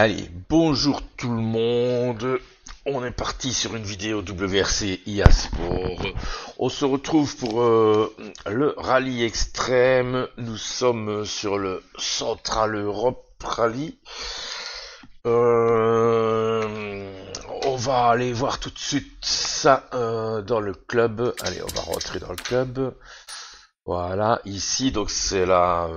Allez, bonjour tout le monde, on est parti sur une vidéo WRC IA Sport, on se retrouve pour le rallye extrême, nous sommes sur le Central Europe Rallye, on va aller voir tout de suite ça dans le club. Allez, on va rentrer dans le club, voilà, ici, donc c'est la...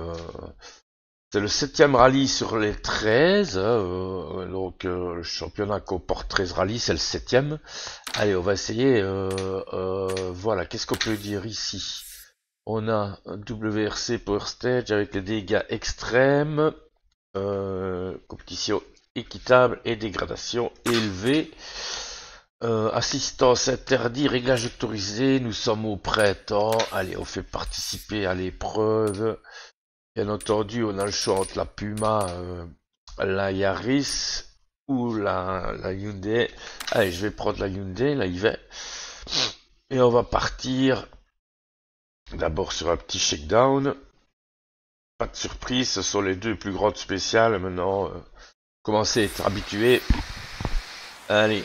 C'est le 7e rallye sur les 13, donc le championnat comporte 13 rallyes, c'est le 7e. Allez, on va essayer, voilà, qu'est-ce qu'on peut dire ici? On a un WRC Power Stage avec les dégâts extrêmes, compétition équitable et dégradation élevée. Assistance interdit, réglage autorisé, nous sommes au printemps. Allez, on fait participer à l'épreuve. Bien entendu, on a le choix entre la Puma, la Yaris ou la Hyundai. Allez, je vais prendre la Hyundai, là, il va. Et on va partir d'abord sur un petit shakedown. Pas de surprise, ce sont les deux plus grandes spéciales. Maintenant, commencez à être habitué. Allez,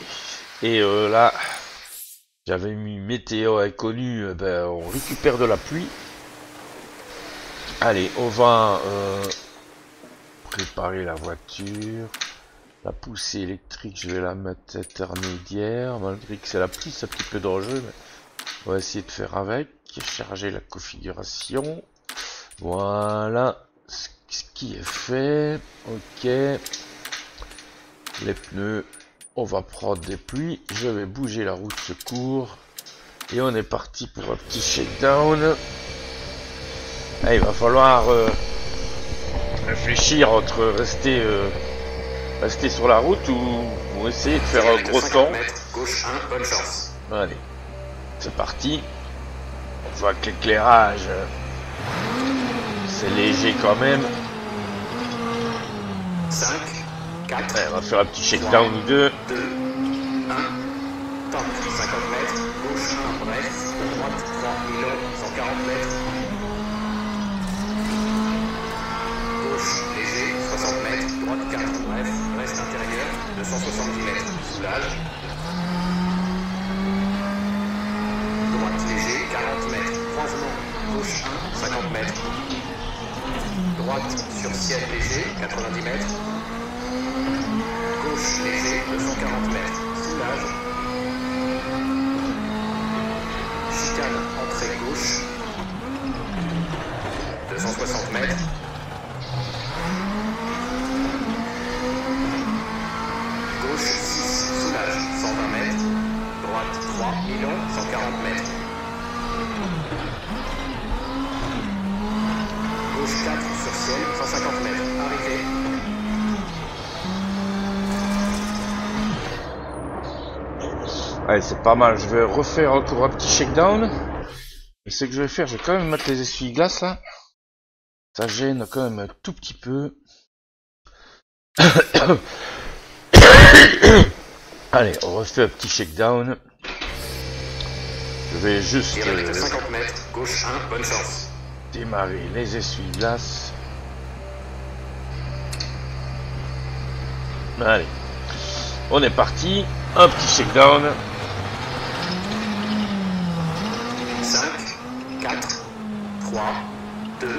et là, j'avais mis météo inconnue, ben, on récupère de la pluie. Allez, on va préparer la voiture. La poussée électrique, je vais la mettre intermédiaire. Malgré que c'est la pluie, c'est un petit peu dangereux, mais on va essayer de faire avec. Charger la configuration. Voilà ce qui est fait. Ok. Les pneus, on va prendre des pluies. Je vais bouger la roue de secours. Et on est parti pour un petit shakedown. Ah, il va falloir réfléchir entre rester sur la route ou essayer de faire un gros temps. Gauche 1, bonne chance. Allez, c'est parti. On voit que l'éclairage, c'est léger quand même. 5, 4, ouais, on va faire un petit shakedown ou deux. 2, 1, temps 50 mètres, gauche 1, bref, droite 30 000, 140 mètres. Léger, 60 mètres, droite 4, bref, reste intérieur, 270 mètres, soulage. Droite léger, 40 mètres, croisement, gauche 1, 50 mètres. Droite sur ciel léger, 90 mètres. Gauche léger, 240 mètres, soulage. Chicane, entrée gauche, 260 mètres. Gauche 6, soulage, 120 mètres. Droite 3, Milan, 140 mètres. Gauche 4, sur ciel, 150 mètres. Arrivée. Allez, c'est pas mal. Je vais refaire encore un petit shakedown. Et ce que je vais faire, je vais quand même mettre les essuie-glaces là. Ça gêne quand même un tout petit peu. Allez, on refait un petit shakedown. Je vais juste direct 50 mètres, gauche 1, bonne chance. Démarrer les essuie-glaces. Allez, on est parti. Un petit shakedown. 5, 4, 3, 2, 1,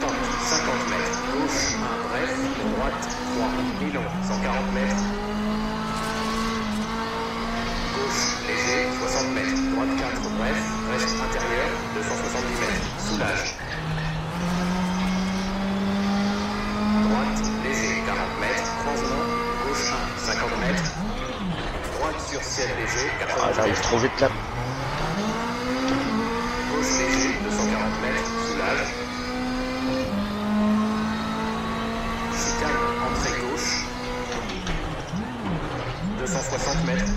tente 50 mètres, gauche 1, bref, droite 3, Milan, 140 mètres, gauche léger, 60 mètres, droite 4, bref, reste intérieur, 270 mètres, soulage, droite léger, 40 mètres, croisement, gauche 1, 50 mètres, droite sur ciel léger, 80 mètres, j'arrive trop vite là, gauche léger, 240 mètres, soulage. Chicane, entrée gauche. 260 mètres.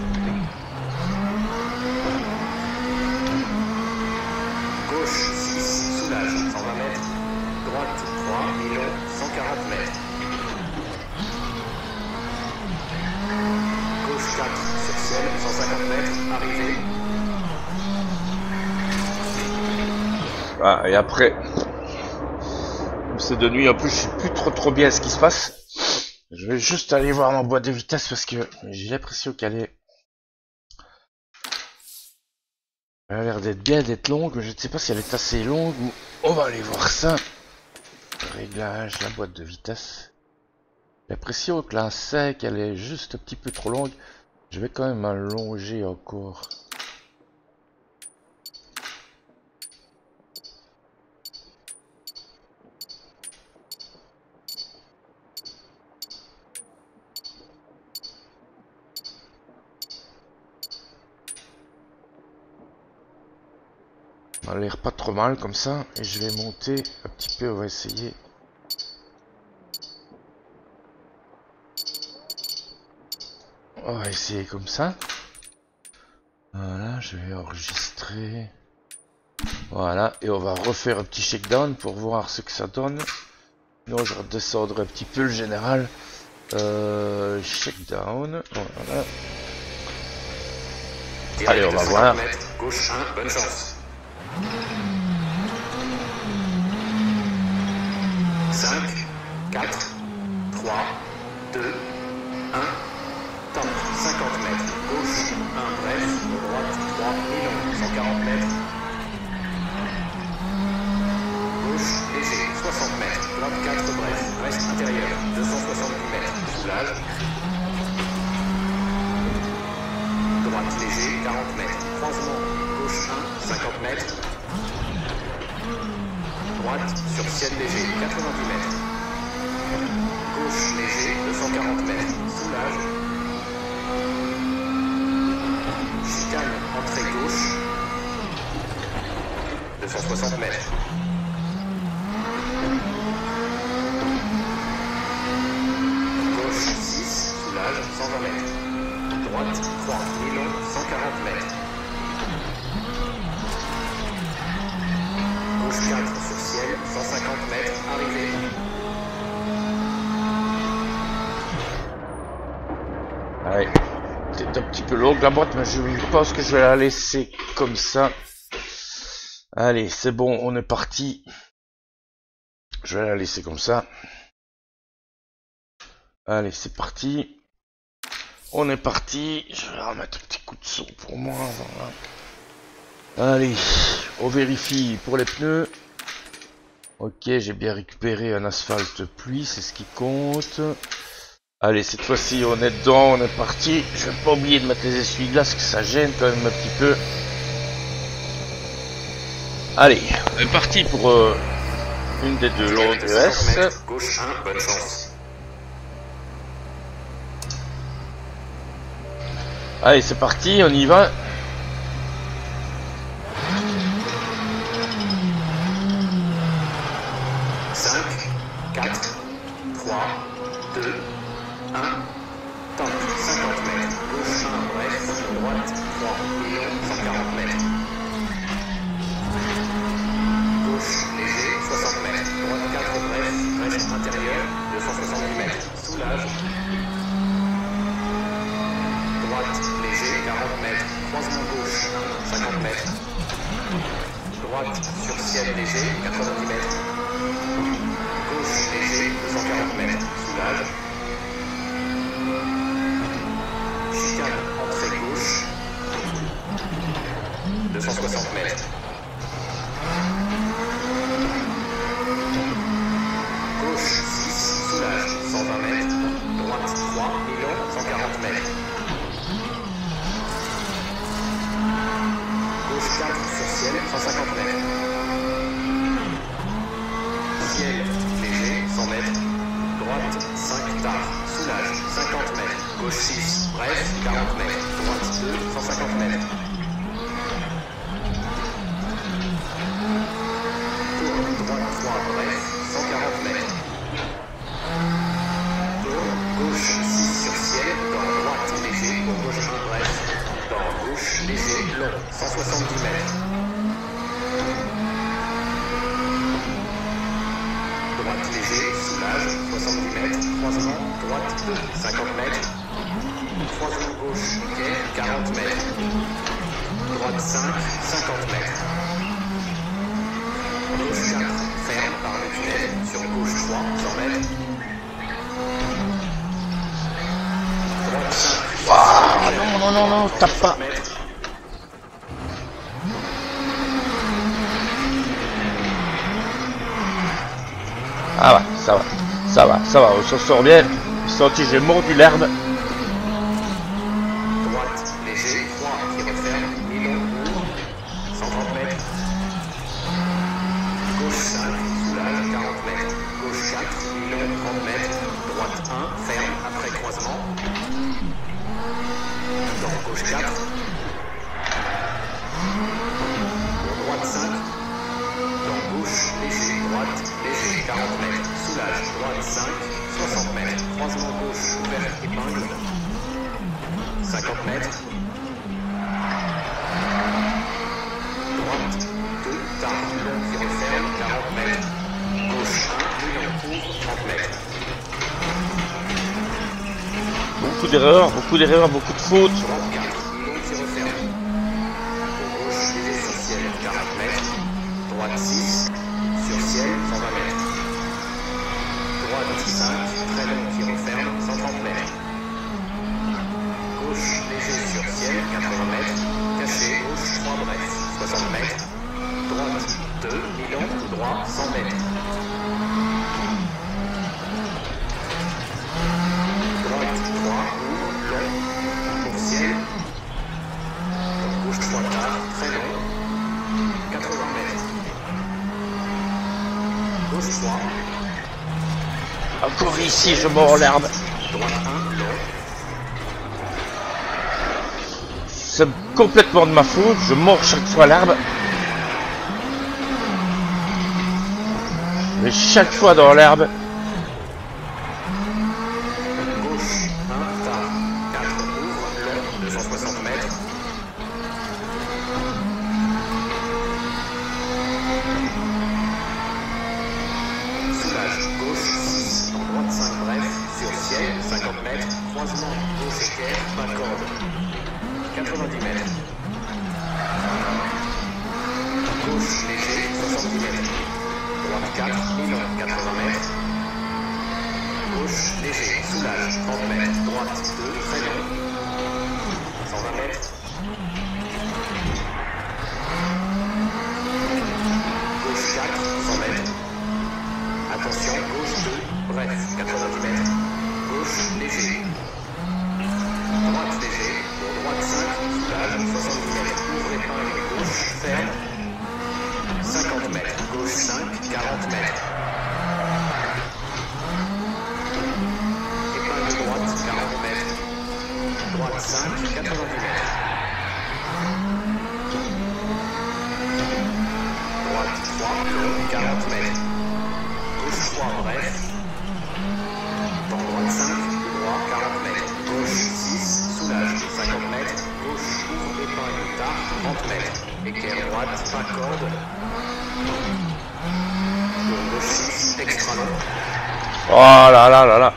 Gauche 6, soulage, 120 mètres. Droite 3, Milan, 140 mètres. Gauche 4, sur ciel, 150 mètres. Arrivée. Ah, et après, c'est de nuit, en plus je sais plus trop bien ce qui se passe. Je vais juste aller voir ma boîte de vitesse parce que j'ai l'impression qu'elle a l'air d'être bien, d'être longue. Je ne sais pas si elle est assez longue ou... On va aller voir ça. Réglage, la boîte de vitesse. J'ai l'impression que la 5, elle est juste un petit peu trop longue. Je vais quand même allonger encore. Ça a l'air pas trop mal comme ça, et je vais monter un petit peu, on va essayer. On va essayer comme ça. Voilà, je vais enregistrer. Voilà, et on va refaire un petit shakedown pour voir ce que ça donne. Non, je vais redescendre un petit peu le général. Shakedown, voilà. Allez, on va voir. Gauche 1, bonne chance. 5 4 3 2 1. Temps 50 mètres, gauche 1 bref, droite 3 et 140 mètres, gauche léger 60 mètres, droite 4 bref, reste intérieur 270 mètres, soulage, droite léger 40 mètres, croisement gauche 1 50 mètres, droite sur ciel léger 90 mètres, gauche léger 240 mètres, soulage, chicane entrée gauche 260 mètres, gauche 6, soulage 120 mètres, droite 3, nylon 140 mètres, gauche 4 sur ciel 150 mètres, arrivée. Ouais, peut-être un petit peu longue la boîte, mais je pense que je vais la laisser comme ça. Allez, c'est bon, on est parti. Je vais la laisser comme ça. Allez, c'est parti. On est parti. Je vais remettre un petit coup de son pour moi. Voilà. Allez, on vérifie pour les pneus. Ok, j'ai bien récupéré un asphalte pluie, c'est ce qui compte. Allez, cette fois-ci, on est dedans, on est parti. Je vais pas oublier de mettre les essuie-glaces, que ça gêne quand même un petit peu. Allez, on est parti pour une des deux longues ES. Gauche 1, bonne chance. Allez, c'est parti, on y va. Gauche 4, ferme par le tunnel, sur gauche 3, 100 mètres. Non, non, non, tape pas. Ah ouais, ça va, ça va, ça va, on s'en sort bien. J'ai senti, j'ai mordu l'herbe. Beaucoup d'erreurs, beaucoup de fautes. Encore ici, je mords l'herbe. C'est complètement de ma faute, je mords chaque fois l'herbe. Mais chaque fois dans l'herbe. Oh là là là là.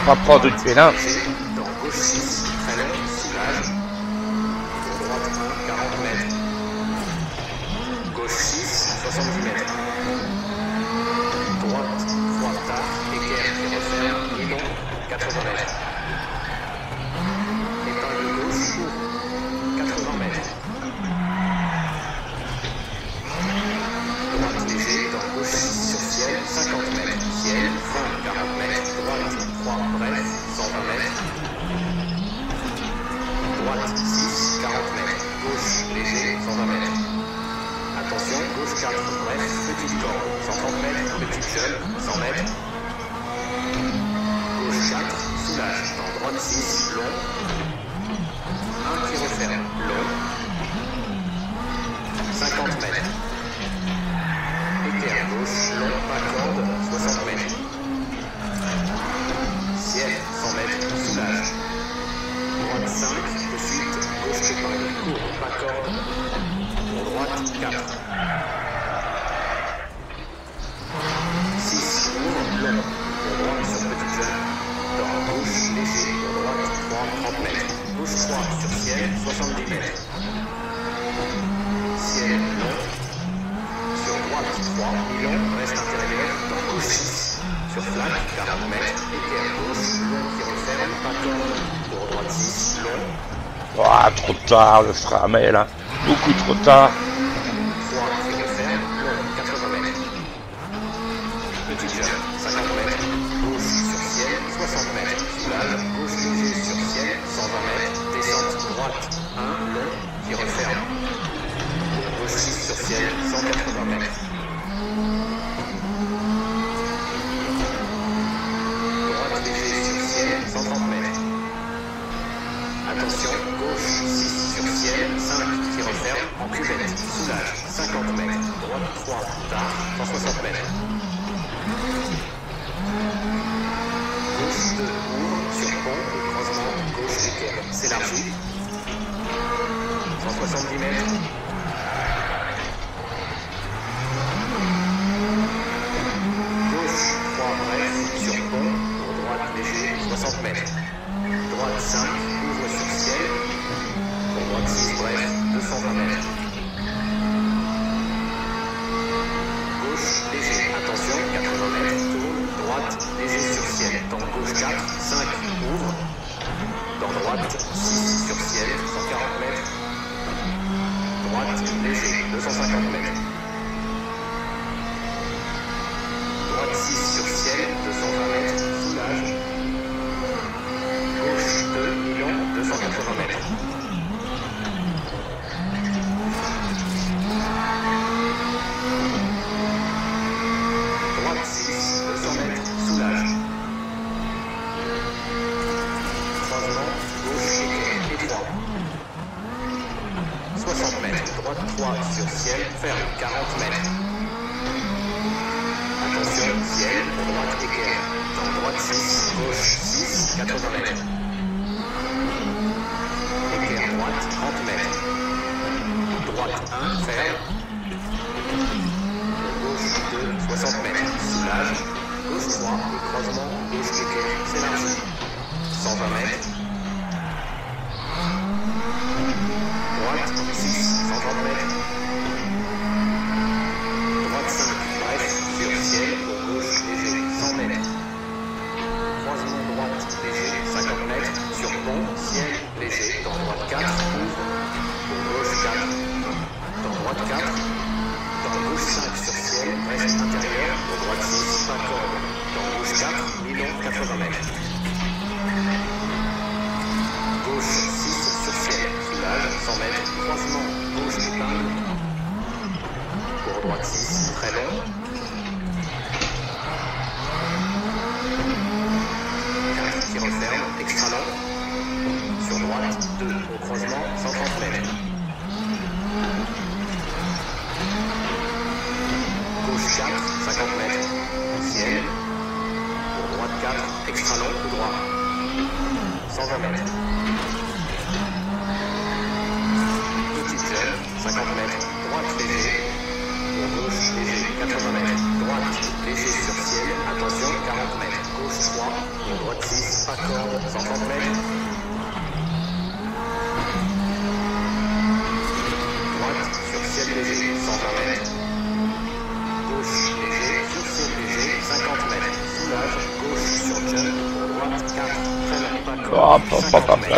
On va prendre une pénale. Long, 1 qui referme, long, plaque, 40 mètres, éclair gauche, qui referme, pas tour droite 6, long. Ouah, trop tard le frein à main là, beaucoup trop tard.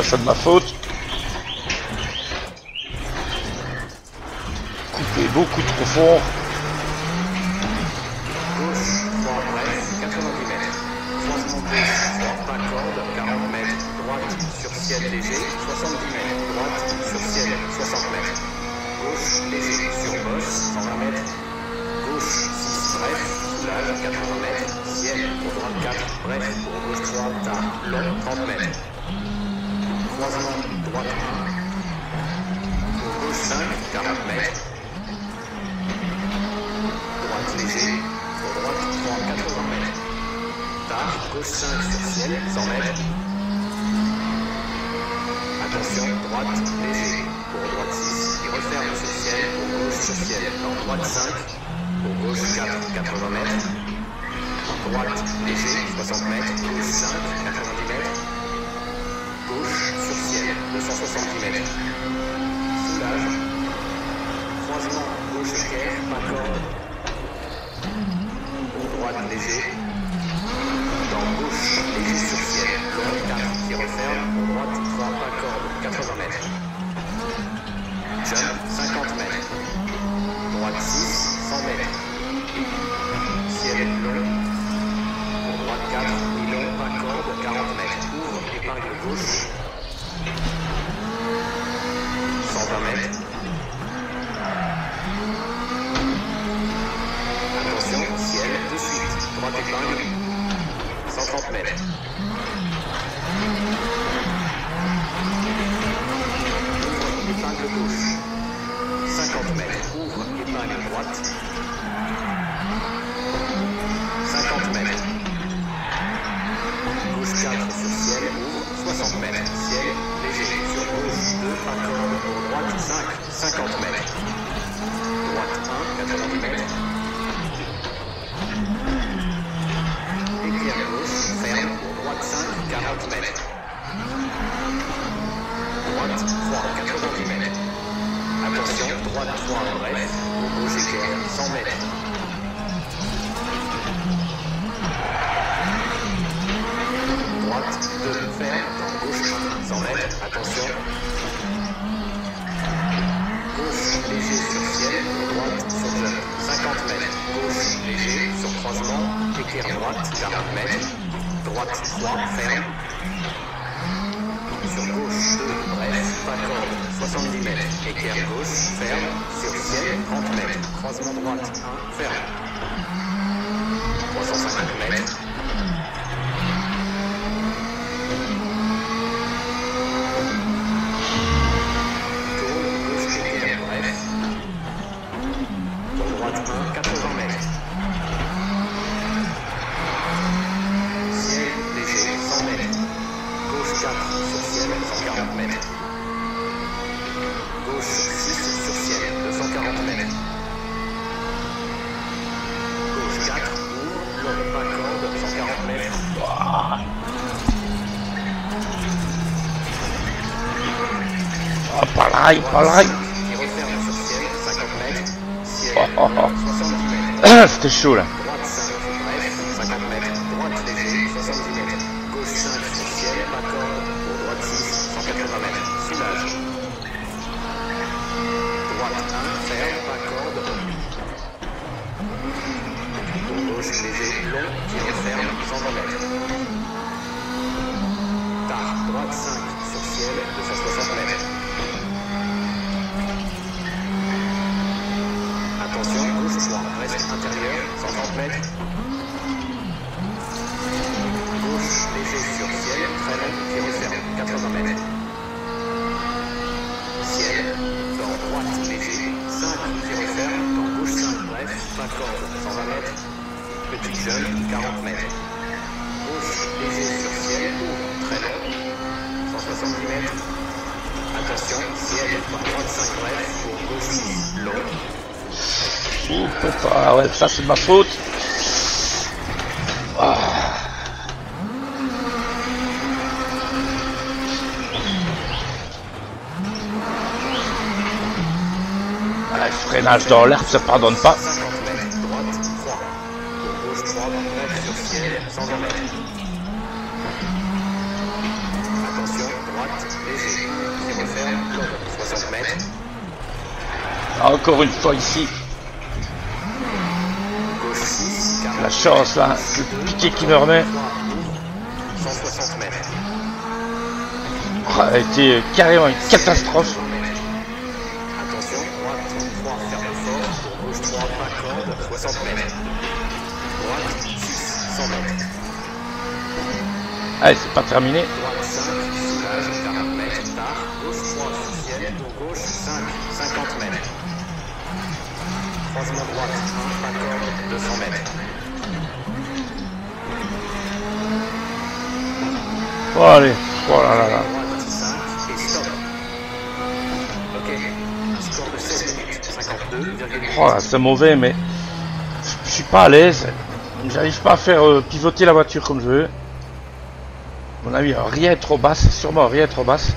C'est de ma faute. Coupé beaucoup trop fort. Léger. marque de gauche. 120 mètres. Attention, ciel de suite. Droite épingle. 130 mètres. Ouvre épingle gauche. 50 mètres. Ouvre épingle droite. 50 mètres. Gauche 4 sur ciel, ouvre, 60 mètres. Ciel, léger, sur gauche, 2, accorde, pour droite, 5, 50 mètres. Droite 1, 90 mètres. Éclair gauche, ferme, pour droite 5, 40 mètres. Droite 3, 90 mètres. Attention, droite 3, bref, pour gauche éclair, 100 mètres. Droite, 2, ferme, dans gauche, 100 mètres, attention. Gauche, léger sur ciel, droite, sur jeune, 50 mètres. Gauche, léger, sur croisement, éclair droite, 40 mètres. Droite, 3, ferme. Sur gauche, 2, bref, pas corde, 70 mètres. Éclair gauche, ferme, sur ciel, 30 mètres. Croisement droite, 1, ferme. 350 mètres. Oh. C'était chaud là. Droite 5, bref, 50 mètres. Droite léger, 70 mètres. Gauche 5, ciel, pas corde. Pour droite 6, 180 mètres. Soulage. Droite 1, ferme, pas corde. Pour gauche léger, long, qui referme, 120 mètres. Tard, droite 5, sur ciel, 260 mètres. Attention, gauche 3, reste intérieur, 130 mètres. Gauche, léger sur ciel, freine, qui referme, 80 mètres. Ciel, dans droite, léger, 5, qui referme, dans gauche 5, bref, pas corde, 120 mètres. Petit jeune, 40 mètres. Gauche, léger sur ciel, très long, 170 mètres. Attention, ciel, droite 5, bref, pour gauche 6, long. Ah ouais, ça c'est de ma faute. Ah. Ah, le freinage dans l'herbe, ça pardonne pas. Ah, encore une fois ici. La chance là, le piqué qui me remet. 160 mètres. Ça a été carrément une catastrophe. Attention, droite 3, ferme fort, pour gauche 3, pas corde, 60 mètres. Droite 6, 100 mètres. Allez, c'est pas terminé. Droite 5, soulage, 40 mètres, tard, gauche 3, ciel, pour gauche 5, 50 mètres. Croisement droite, 1, pas corde, 200 mètres. Oh, allez, oh là là là. Droite 5 et stop. Ok, score de 16 minutes, 52,8. Oh, c'est mauvais, mais je suis pas à l'aise. J'arrive pas à faire pivoter la voiture comme je veux. À mon avis, rien trop basse, sûrement rien trop basse.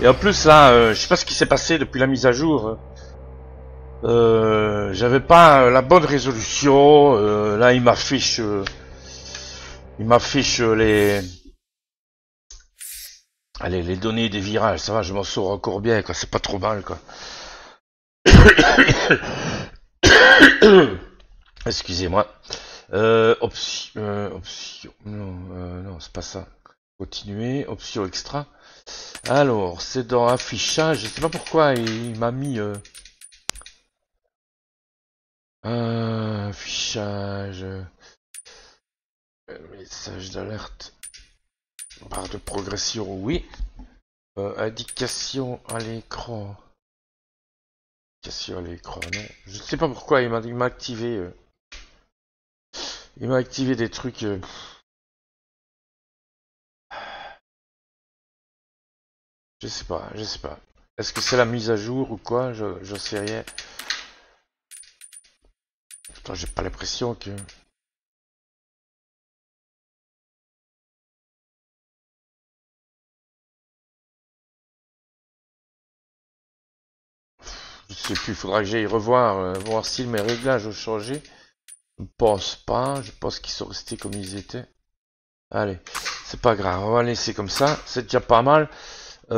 Et en plus, là, je sais pas ce qui s'est passé depuis la mise à jour. J'avais pas la bonne résolution. Là, il m'affiche. Il m'affiche les... Allez, les données des virages, ça va, je m'en sors encore bien, quoi, c'est pas trop mal, quoi. Excusez-moi. Option. Non, c'est pas ça. Continuer. Option extra. Alors, c'est dans affichage. Je sais pas pourquoi il m'a mis. Affichage. Message d'alerte. Barre de progression, oui. Indication à l'écran. Indication à l'écran, non. Je sais pas pourquoi il m'a activé. Il m'a activé des trucs. Je sais pas, je sais pas. Est-ce que c'est la mise à jour ou quoi? Je sais rien. Putain, j'ai pas l'impression que. Je sais plus, il faudra que j'aille revoir, voir si mes réglages ont changé. Je ne pense pas, je pense qu'ils sont restés comme ils étaient. Allez, c'est pas grave, on va laisser comme ça, c'est déjà pas mal. Ça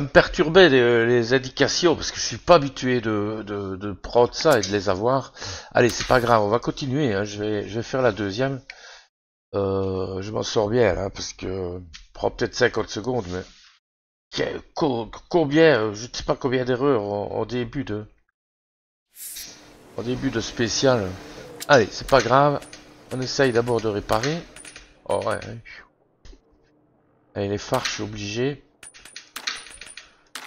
me perturbait les indications parce que je suis pas habitué de prendre ça et de les avoir. Allez, c'est pas grave, on va continuer, hein. Je vais faire la deuxième. Je m'en sors bien là, parce que prend peut-être 50 secondes, mais. Combien, je ne sais pas combien d'erreurs en début de spécial. Allez, c'est pas grave. On essaye d'abord de réparer. Oh ouais. Allez, les phares, je suis obligé.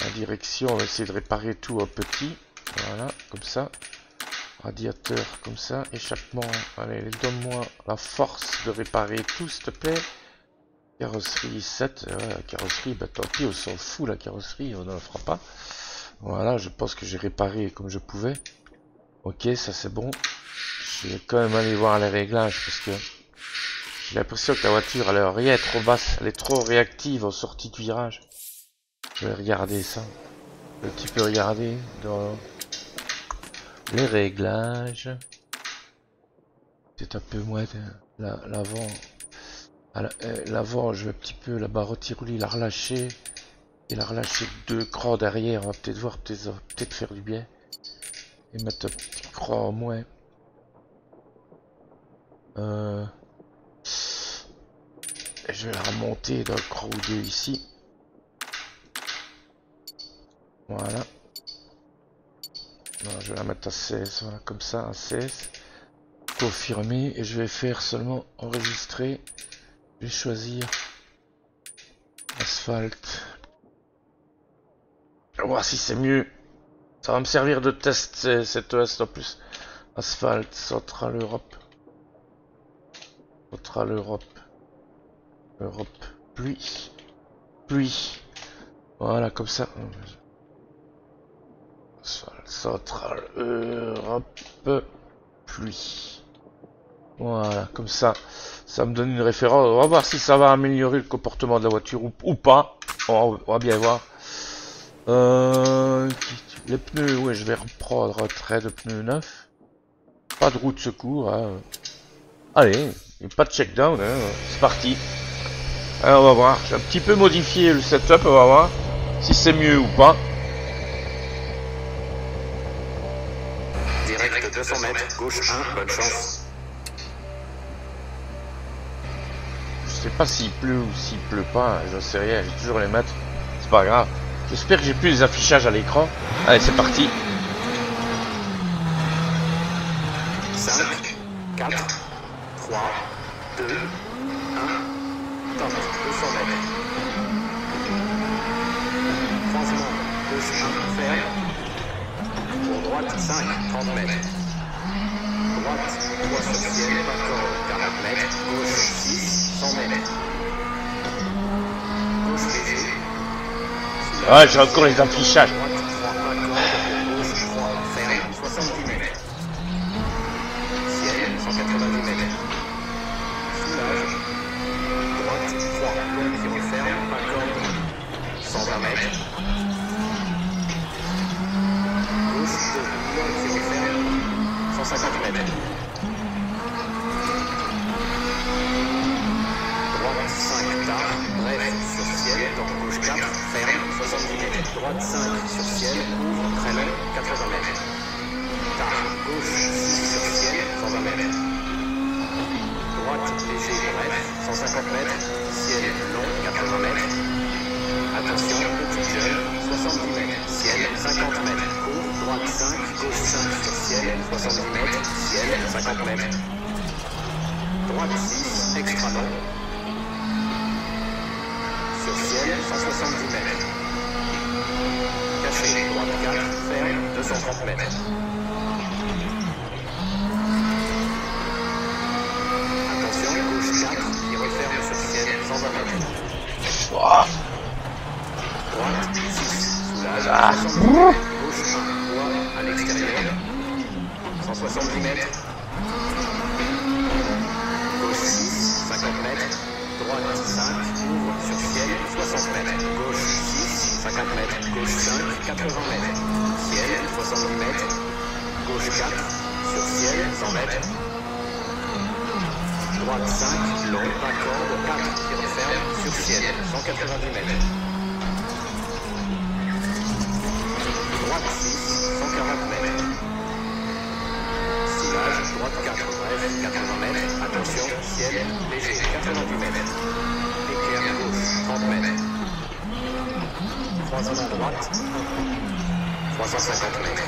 La direction, on va essayer de réparer tout un petit. Voilà, comme ça. Radiateur, comme ça. Échappement. Allez, donne-moi la force de réparer tout, s'il te plaît. Carrosserie 7, la carrosserie, bah tant pis, on s'en fout, la carrosserie, on ne la fera pas. Voilà, je pense que j'ai réparé comme je pouvais. Ok, ça c'est bon. Je vais quand même aller voir les réglages parce que j'ai l'impression que la voiture elle est rien trop basse, elle est trop réactive en sortie de virage. Je vais regarder ça. Un petit peu regarder dans les réglages. C'est un peu moins l'avant. L'avant, je vais un petit peu là-bas retirer, la relâcher et la relâcher 2 crans derrière. On va peut-être voir, peut-être faire du bien et mettre un petit cran en moins. Je vais la remonter d'un cran ou 2 ici. Voilà. Non, je vais la mettre à 16, voilà, comme ça, à 16. Confirmer et je vais faire seulement enregistrer. Je vais choisir asphalte. On va voir si c'est mieux. Ça va me servir de test cette ES en plus. Asphalte, Central Europe. Central Europe. Europe. Pluie. Pluie. Voilà, comme ça. Asphalte, Central Europe. Pluie. Voilà, comme ça. Ça me donne une référence. On va voir si ça va améliorer le comportement de la voiture ou pas. On va bien voir. Les pneus, ouais, je vais reprendre un trait de pneus neufs. Pas de roue de secours. Hein. Allez, pas de check-down. Hein. C'est parti. Alors, on va voir. J'ai un petit peu modifié le setup. On va voir si c'est mieux ou pas. Direct 200 mètres, gauche 1, bonne chance. Je sais pas s'il pleut ou s'il pleut pas, j'en sais rien, j'ai toujours les mètres, c'est pas grave. J'espère que j'ai plus les affichages à l'écran. Allez, c'est parti. 5, 4, 3, 2, 1, dans 200 mètres. Croisement, gauche, ferme. Pour droite, 5, 30 mètres. Droite, 3 sur ciel, encore 40 mètres. Gauche, 6. 100 mètres. Ah, j'ai encore les affichages. Droite 5 sur ciel, ouvre, très long, 80 mètres. Tard, gauche 6 sur ciel, 120 mètres. léger 150 mètres, ciel long 80 mètres, attention petit gel 70 mètres, ciel 50 mètres, courbe droite 5, gauche 5 sur ciel 70 mètres, ciel 50 mètres, droite 6, extra long, sur ciel 170 mètres, caché droite 4, ferme 230 mètres. Wow. Ah. À l'extérieur 170 mètres, gauche 6, 50 mètres, droite 5, ouvre sur ciel 60 mètres, gauche 6, 50 mètres, gauche 5, 80 mètres, ciel 70 mètres, gauche 4, sur ciel 100 mètres, droite 5, long, accorde 4, qui referme, sur ciel, 190 mètres. Droite 6, 140 mètres. Silage, droite 4, bref, 80 mètres. Attention, ciel, léger, 90 mètres. Éclair gauche, 30 mètres. Croisement à droite, 350 mètres.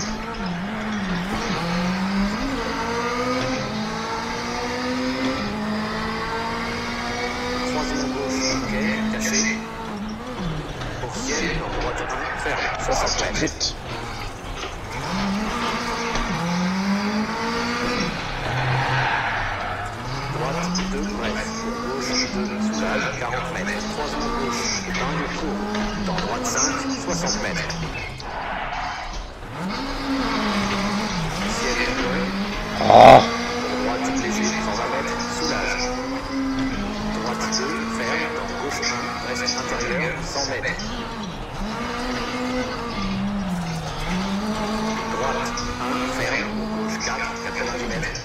Caché. Pour ciel, en droite, ferme, 60 mètres. Droite, 2, bref. Gauche, 2, soulage, 40 mètres. Croisement gauche, épingle, courbe. Dans droite, 5, 60 mètres. Ciel, long. Droite, léger, 120 mètres, soulage. Droite, 2, ferme. Reste intérieur, 100 mètres. Droite, 1, ferme, gauche 4, 90 mètres.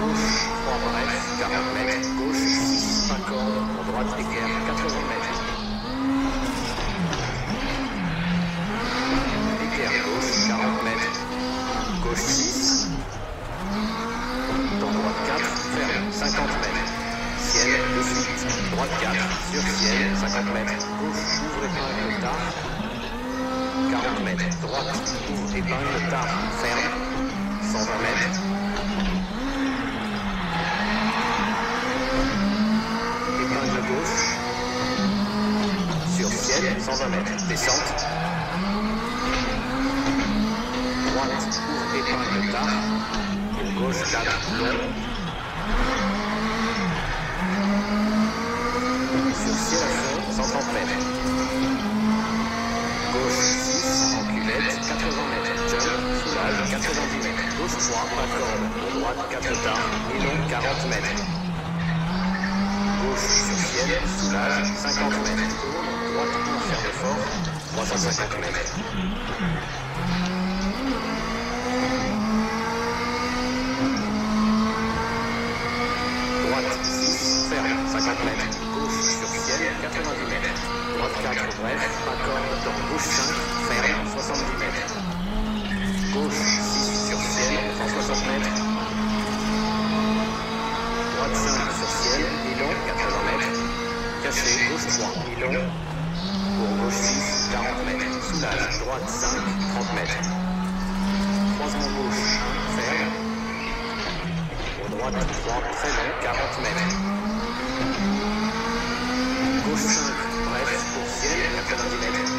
Gauche, 3, bref, 40 mètres. Gauche, 6, 5 cordes, droite, équerre, 80 mètres. Équerre, gauche, 40 mètres. Gauche, 6. Dans droite, 4, ferme, 50 mètres. Ciel, de suite, droite 4, sur ciel, 50 mètres, gauche, ouvre, épingle, tard, 40 mètres, droite, ouvre, épingle, tard, ferme, 120 mètres, épingle gauche, sur ciel, 120 mètres, descente, droite, ouvre, épingle, tard, gauche, 4, long, sur ciel à fond, 130 mètres. Gauche 6, en cuvette, 80 mètres. Jump, soulage, 90 mètres. Gauche 3, accorde. Droite, 4 tards, et long, 40 mètres. Gauche sur ciel, soulage, 50 mètres. Droite, pour faire de fort, 350 mètres. Droite 6, ferme, 50 mètres. Sur ciel, 90 mètres. Droite 4, bref, accorde dans gauche 5, ferme, 70 mètres. Gauche 6 sur ciel, 160 mètres. Droite 5 sur ciel, mi-long, 80 mètres. Caché, gauche 3, mi-long. Pour gauche 6, 40 mètres. Soulage, droite 5, 30 mètres. Croisement gauche, ferme. Pour droite 3, très long, 40 mètres. Gauche 5, bref, pour ciel, 90 mètres.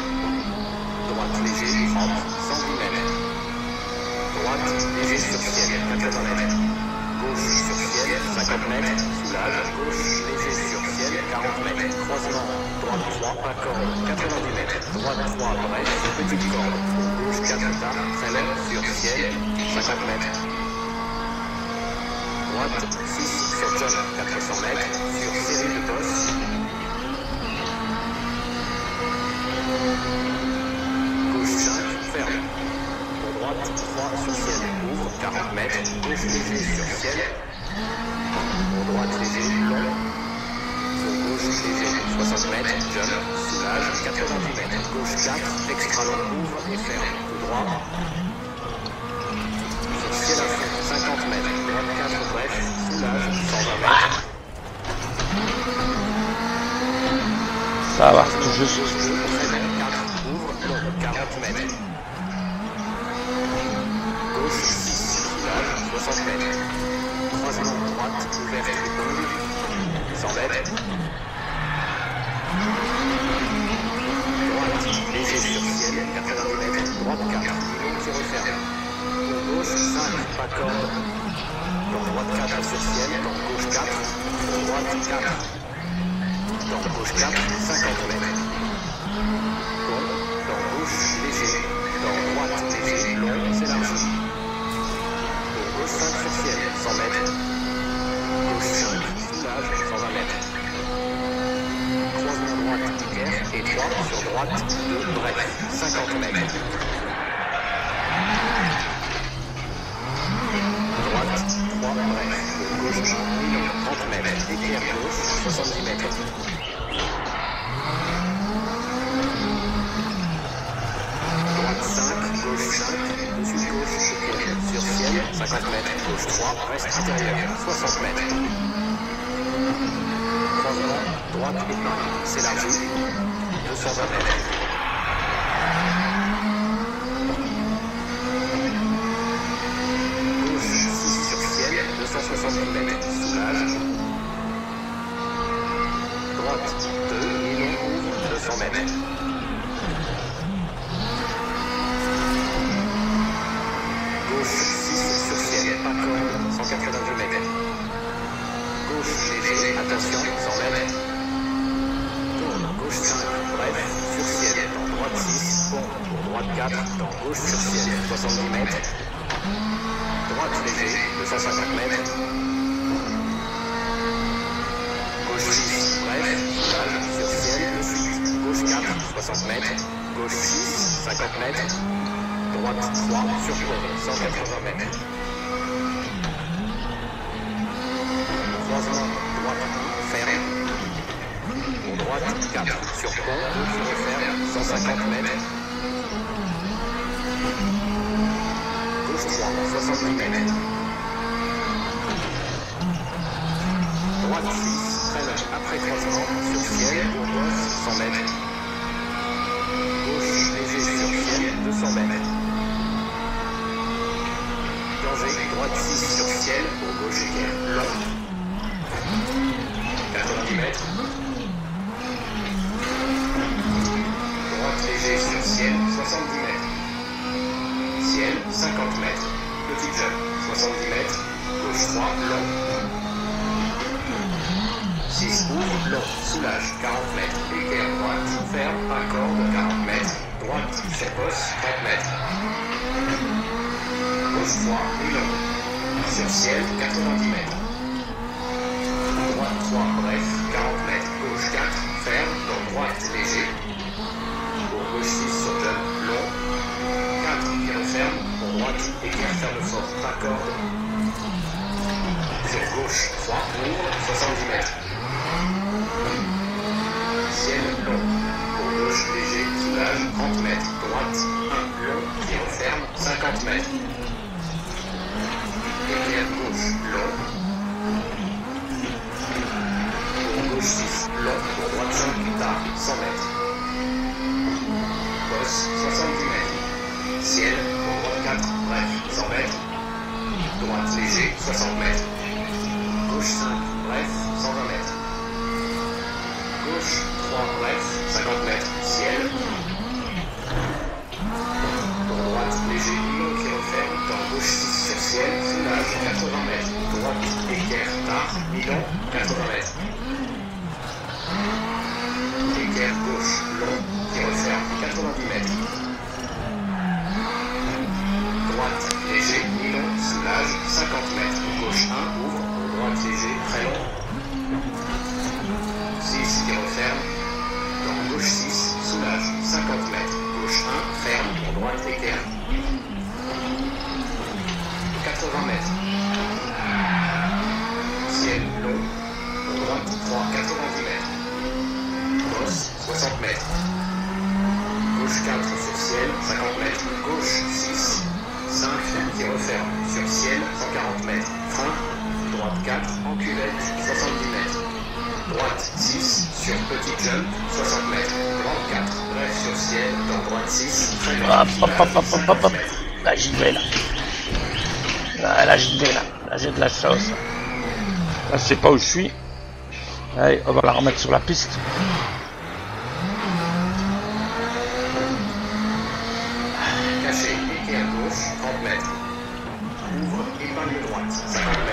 Droite léger, 30, 110 mètres. Droite léger sur ciel, 80 mètres. Gauche sur ciel, 50 mètres. Soulage, gauche léger sur ciel, 40 mètres. Croisement, droite 3, accorde, 90 mètres. Droite 3, bref, petite corde. Gauche 4, ferme, sur ciel, 50 mètres. Droite 6, sur jump, 400 mètres. Sur série de boss. Gauche 5, ferme. Pour droite, 3 sur ciel, ouvre, 40 mètres. Gauche léger sur ciel. Pour droite léger, long. Pour gauche léger, 60 mètres. Jump, soulage, 90 mètres. Gauche 4, extra long, ouvre et ferme. Droit. Sur ciel à fond, 50 mètres. Ça va, tout juste. Dans gauche 4, 50 mètres. Dans gauche, léger. Dans droite, léger. Long, c'est large. Dans gauche 5, septième, 100 mètres. Gauche 5, soulage, 120 mètres. Croisement droite, équerre. Et 3 sur droite, 2, bref, 50 mètres. Droite, 3, bref. Gauche, 30 mètres. Équerre gauche, 70 mètres. Droite 5, gauche 5, dessus gauche, sur ciel, 50 mètres, gauche 3, reste intérieur, 60 mètres. Croisement, droite et main, s'élargit, 220 mètres. Gauche 6 sur ciel, 270 mètres, soulage. Droite 2, et long, 200 mètres. Gauche 6 sur ciel, pas corps, 182 mètres. Gauche léger, attention, 100 mètres. Tourne, gauche 5, bref, sur ciel, dans droite 6, bon, pour droite 4, dans gauche sur ciel, 70 mètres. Droite léger, 250 mètres. Gauche 6, bref, sur ciel, le sud, gauche 4, 60 mètres. Gauche 6, 50 mètres. Droite 3 sur 180 mètres. Croisement droite ferme. Pour droite 4 sur pont, sur ferme 150 mètres. Gauche 3 70 mètres. Droite 6 très large après croisement sur ciel pour bosse 100 mètres. Gauche léger sur ciel 200 mètres. Droite 6 sur ciel, au gauche et long. 90 mètres. Droite léger sur ciel, 70 mètres. Ciel, 50 mètres. Petite jeune, 70 mètres. Gauche 3, long. 6 ouvre, long. Soulage, 40 mètres. Équerre droite, ferme, accorde, 40 mètres. Droite, précoce, 30 mètres. Gauche 3, long. Sur ciel, 90 mètres. Droite 3, bref, 40 mètres. Gauche 4, ferme. Donc droite, léger. Pour gauche 6, saute, long. 4, qui referme. Pour droite, écart, ferme fort, pas corde. Sur gauche, 3, ouvre, 70 mètres. Ciel, long. Pour gauche, léger, soulage, 30 mètres. Droite, 1, long, qui referme, 50 mètres. Équerre gauche, long. Pour gauche 6, long. Pour droite 5, tard, 100 mètres. Bosse, 70 mètres. Ciel, pour droite 4, bref, 100 mètres. Droite léger, 60 mètres. Gauche 5, bref, 120 mètres. Gauche 3, bref, 50 mètres. Ciel. Pour droite léger, long qui referme. Dans gauche 6. Ciel, soulage, 80 mètres. Droite, équerre, tard, mi-long, 80 mètres. Équerre, gauche, long, qui referme, 90 mètres. Droite, léger, mi-long, soulage, 50 mètres. Gauche 1, ouvre, droite, léger, très long. 6, qui referme. Dans gauche 6, soulage, 50 mètres. Gauche 1, ferme, droite, équerre. 80 mètres. Ciel long. Pour droite 3, 90 mètres. Bosse, 60 mètres. Gauche 4 sur ciel, 50 mètres. Gauche 6, 5 qui referme. Sur ciel, 140 mètres. Frein. Droite 4, John, 60 mètres, grande 4, bref sur ciel, dans droite 6, très loin. Hop, hop, hop, hop, hop, hop. Là, j'y vais, là. Là, j'y vais, là. Là, j'ai de la chance. Là, je sais pas où je suis. Allez, on va la remettre sur la piste. Caché, piqué à gauche, 30 mètres. Ouvre, épingle droite, 50 mètres.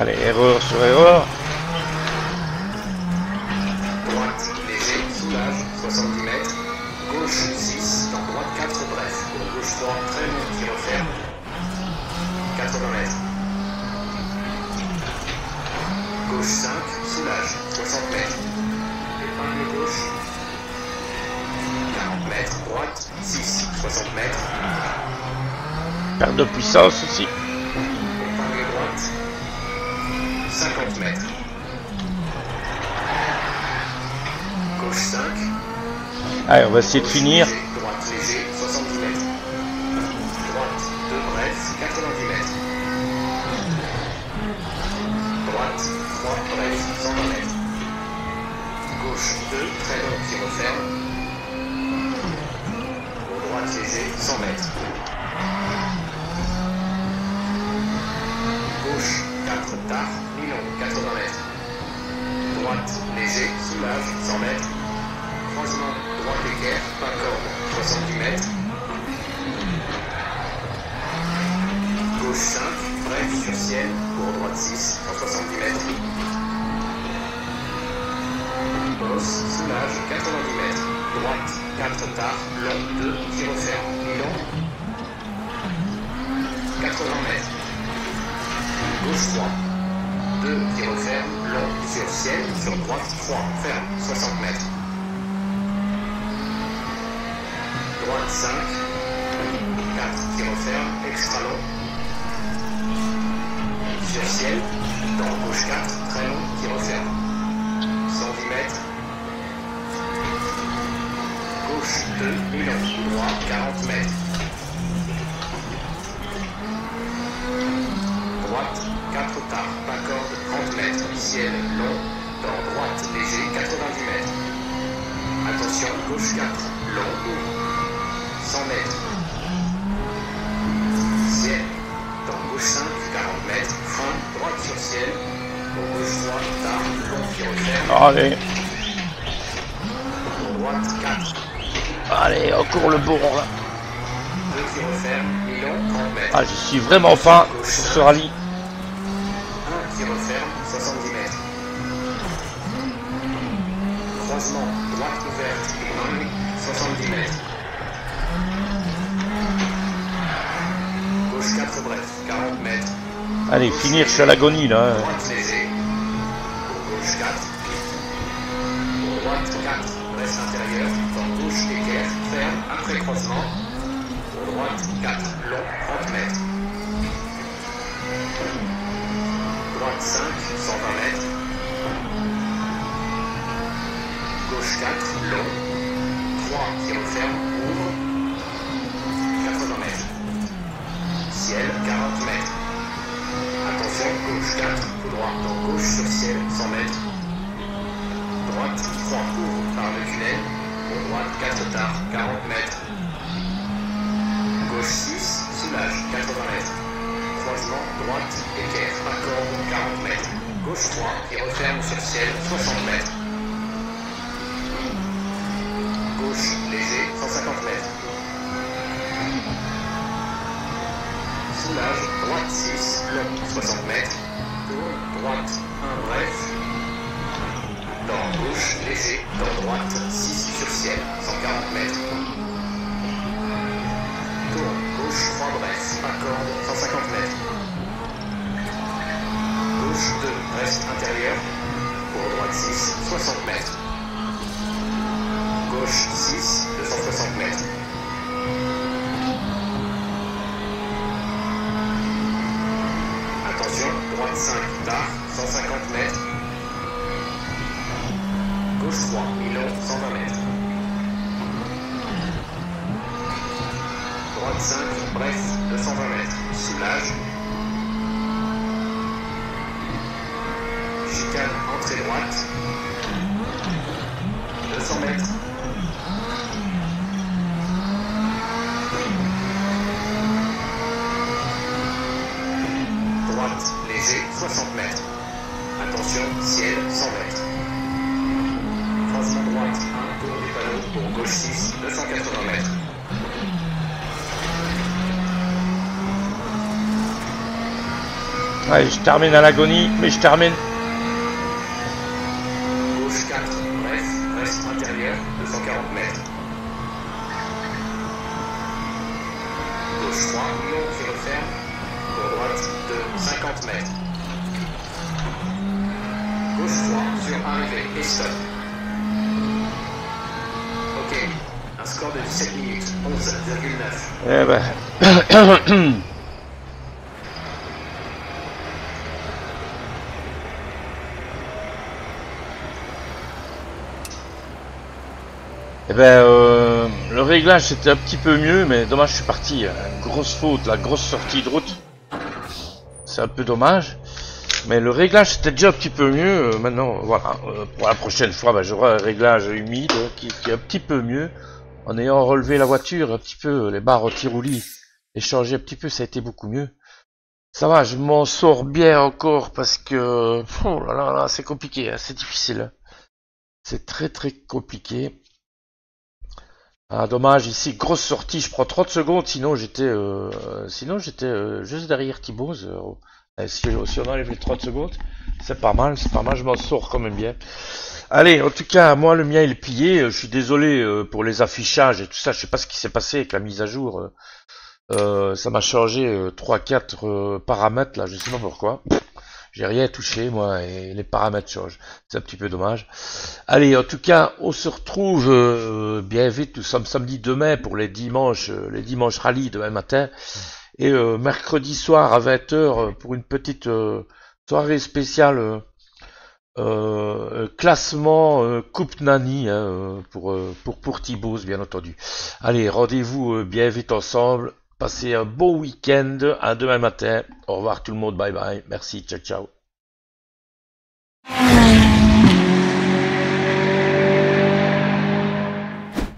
Allez, erreur sur erreur. Droite, léger, soulage, 70 mètres. Gauche, 6, dans droite, 4, bref. Gauche, 3, très long, qui referme. 80 mètres. Gauche, 5, soulage, 60 mètres. Épingle gauche. 40 mètres, droite, 6, 60 mètres. Perte de puissance aussi. Épingle droite. 50 mètres. Gauche 5. Allez, on va essayer de finir. Léger, droite léger, 70 mètres. Droite, 2 brefs, 90 mètres. Droite, 3 brefs, 120 mètres. Gauche 2, très long qui referme. Droite léger, 100 mètres. Gauche 4 tard, Milon, 80 mètres. Droite, léger, soulage, 100 mètres. Croisement, droite équerre, pas corde, 70 mètres. Gauche 5, bref, sur ciel, pour droite 6, 170 mètres. Bosse, soulage, 90 mètres. Droite, 4 tard, long, 2, qui referme, Milon. 80 mètres. Gauche 3, 2 qui referme, long sur ciel, sur droite 3, ferme, 60 mètres. Droite 5, 4 qui referme, extra long. Sur ciel, dans gauche 4, très long qui referme. 110 mètres. Gauche 2, long, droit 40 mètres. Droite, 4 tard, pas corde, 30 mètres, ciel, long, dans droite, léger, 90 mètres. Attention, gauche 4, long, ouvre, 100 mètres. Ciel, dans gauche 5, 40 mètres, frein, droite sur ciel, gauche 3, tard, long, qui referme. Allez. Droite 4. Allez, encore le bourron là. 2 qui referme, Milon, 30 mètres. Ah, je suis vraiment fin sur ce rallye. Qui referme, 70 mètres. Croisement, droite ouverte, épingle, 70 mètres. Gauche 4 bref, 40 mètres. Allez, gauche finir, je suis à l'agonie là. Droite léger, gauche 4. Droite 4, bref intérieur, dans gauche équerre, ferme, après croisement. Droite 4, long, 30 mètres. Droite 5, 120 mètres. Gauche 4, long. 3 qui referme, ouvre. 80 mètres. Ciel, 40 mètres. Attention, gauche 4, tout droit, dans gauche sur ciel, 100 mètres. Droite 3, ouvre par le tunnel. Droite 4 tard, 40 mètres. Gauche 6, soulage, 80 mètres. Croisement, droite, équerre, pas corde, 40 mètres. Gauche 3, qui referme sur ciel, 60 mètres. Gauche, léger, 150 mètres. Soulage, droite 6, long, 60 mètres. Tourne, droite, 1 bref. Dans gauche, léger, dans droite, 6 sur ciel, 140 mètres. Tourne. Gauche 3 bref, pas corde, 150 mètres. Gauche 2, bref, intérieur. Pour droite 6, 60 mètres. Gauche 6, 260 mètres. Attention, droite 5, tard, 150 mètres. Gauche 3, Milon, 120 mètres. Droite 5, bref, 220 mètres, soulage. verticale entrée droite, 200 mètres. Droite, léger, 60 mètres. Attention, ciel, 100 mètres. Croisement droite, un tour du panneau pour gauche 6, 280 mètres. Allez, je termine à l'agonie, mais je termine. Gauche 4, reste intérieur, 240 mètres. Gauche 3, non, je referme. Pour droite, 2, 50 mètres. Gauche 3, sur arrivée et stop. Ok, un score de 17 minutes, 11,9. Eh ben... Eh ben, le réglage c'était un petit peu mieux, mais dommage, je suis parti. Grosse faute, la grosse sortie de route. C'est un peu dommage. Mais le réglage c'était déjà un petit peu mieux. Maintenant, voilà. Pour la prochaine fois, ben, j'aurai un réglage humide qui est un petit peu mieux. En ayant relevé la voiture, un petit peu les barres au tiroulis et changé un petit peu, ça a été beaucoup mieux. Ça va, je m'en sors bien encore parce que. Oh là là, là c'est compliqué, hein, c'est difficile. C'est très très compliqué. Ah dommage ici, grosse sortie, je prends 30 secondes, sinon j'étais juste derrière Thibaut. Si on enlève les 30 secondes, c'est pas mal, je m'en sors quand même bien. Allez, en tout cas, moi le mien il est pillé, je suis désolé pour les affichages et tout ça, je sais pas ce qui s'est passé avec la mise à jour. Ça m'a changé 3-4 paramètres là, je sais pas pourquoi. J'ai rien touché, moi, et les paramètres changent. C'est un petit peu dommage. Allez, en tout cas, on se retrouve bien vite. Nous sommes samedi demain pour les dimanches rallye demain matin. Et mercredi soir à 20 h pour une petite soirée spéciale classement Coupe Nani hein, pour Thibaut, bien entendu. Allez, rendez-vous bien vite ensemble. Passez un bon week-end, à demain matin, au revoir tout le monde, bye bye, merci, ciao ciao.